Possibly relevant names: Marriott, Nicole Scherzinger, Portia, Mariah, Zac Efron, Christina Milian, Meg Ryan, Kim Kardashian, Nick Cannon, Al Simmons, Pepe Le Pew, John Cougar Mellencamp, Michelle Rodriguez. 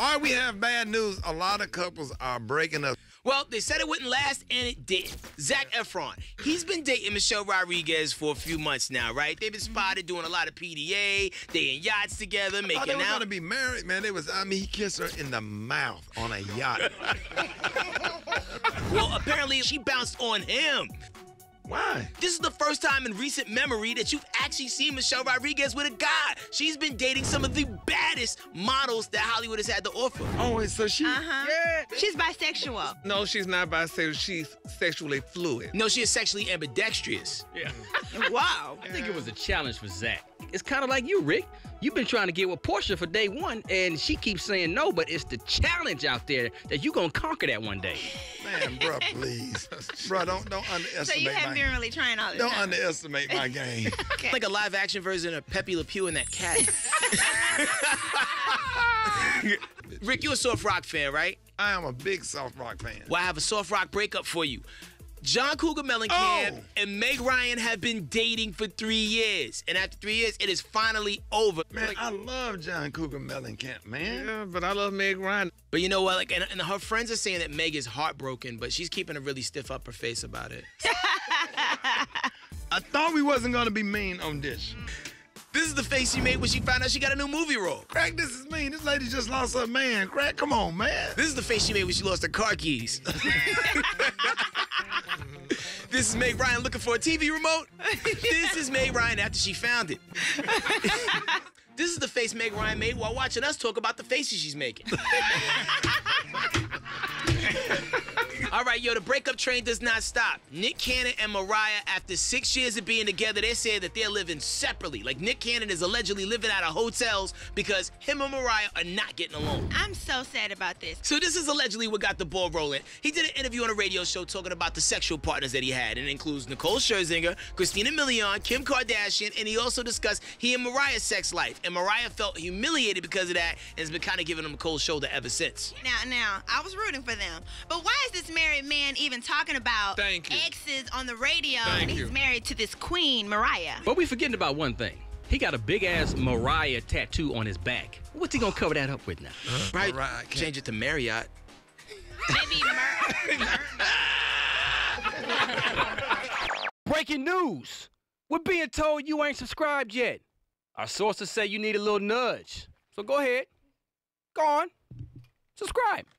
All right, we have bad news. A lot of couples are breaking up. Well, they said it wouldn't last, and it did. Zac Efron, he's been dating Michelle Rodriguez for a few months now, right? They've been spotted doing a lot of PDA, they in yachts together, making out. They were going to be married, man. They was, I mean, he kissed her in the mouth on a yacht. Well, apparently, she bounced on him. Why? This is the first time in recent memory that you've actually seen Michelle Rodriguez with a guy. She's been dating some of the baddest models that Hollywood has had to offer. Oh, and so she... She's bisexual. No, she's not bisexual. She's sexually fluid. No, she is sexually ambidextrous. Yeah. Wow. I think it was a challenge for Zac. It's kind of like you, Rick. You've been trying to get with Portia for day one, and she keeps saying no, but it's the challenge out there that you're going to conquer that one day. Man, bro, please. Bro, don't underestimate So you haven't been really trying all this time. Don't underestimate my game. Okay. Like a live-action version of Pepe Le Pew and that cat. Rick, you're a soft rock fan, right? I am a big soft rock fan. Well, I have a soft rock breakup for you. John Cougar Mellencamp and Meg Ryan have been dating for 3 years. And after 3 years, it is finally over. Man, like, I love John Cougar Mellencamp, man. Yeah, but I love Meg Ryan. But you know what? Like, and her friends are saying that Meg is heartbroken, but she's keeping a really stiff upper face about it. I thought we wasn't going to be mean on this. This is the face she made when she found out she got a new movie role. Crack, this is mean. This lady just lost her man. Crack, come on, man. This is the face she made when she lost her car keys. This is Meg Ryan looking for a TV remote. This is Meg Ryan after she found it. This is the face Meg Ryan made while watching us talk about the faces she's making. All right, yo, the breakup train does not stop. Nick Cannon and Mariah, after 6 years of being together, they said that they're living separately. Like, Nick Cannon is allegedly living out of hotels because him and Mariah are not getting along. I'm so sad about this. So this is allegedly what got the ball rolling. He did an interview on a radio show talking about the sexual partners that he had, and it includes Nicole Scherzinger, Christina Milian, Kim Kardashian, and he also discussed he and Mariah's sex life. And Mariah felt humiliated because of that and has been kind of giving him a cold shoulder ever since. Now, I was rooting for them, but why is this married man even talking about exes on the radio and he's married to this queen, Mariah? But we forgetting about one thing. He got a big-ass Mariah tattoo on his back. What's he gonna cover that up with now? Right, Mariah, change it to Marriott. Maybe Breaking news. We're being told you ain't subscribed yet. Our sources say you need a little nudge. So go ahead. Go on. Subscribe.